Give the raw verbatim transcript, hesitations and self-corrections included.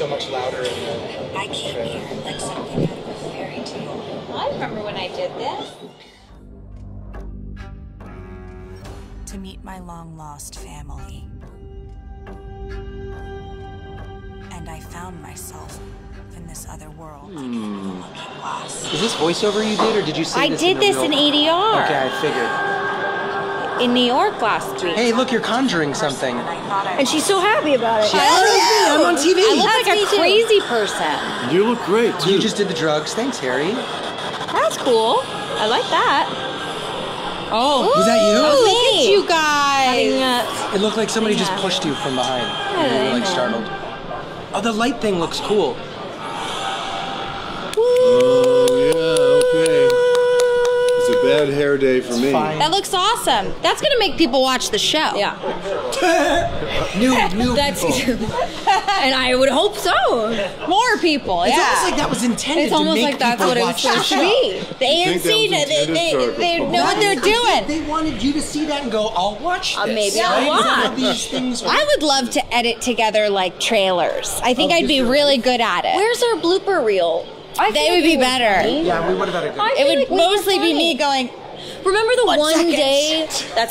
so much louder. And, uh, I came here like something out of a fairy tale. I remember when I did this. To meet my long-lost family. And I found myself in this other world. Hmm. Is this voiceover you did, or did you see this? I did this in A D R. Okay, I figured. In New York last week. Hey, look, you're conjuring something. And she's so happy about it. I I I'm on T V. I look That's like a crazy too. person. You look great, too. You just did the drugs. Thanks, Harry. That's cool. I like that. Oh, ooh, was that you? Oh, look at you guys. It looked like somebody yeah. just pushed you from behind. Yeah, and you were, like, startled. Oh, the light thing looks cool. Bad hair day for me. That looks awesome. That's gonna make people watch the show. Yeah. new, new That's people. And I would hope so. More people. It's yeah. almost like that was intended. It's to almost make like that's what it was supposed to be. The A M C, they, they, they, they know what they're doing. They wanted you to see that and go, I'll watch this. Uh, maybe yeah, I'll watch. I would love to edit together like trailers. I think oh, I'd be really good at it. Where's our blooper reel? I they would be better. Yeah, we would have had a good. It would like mostly be me going, remember the one day that's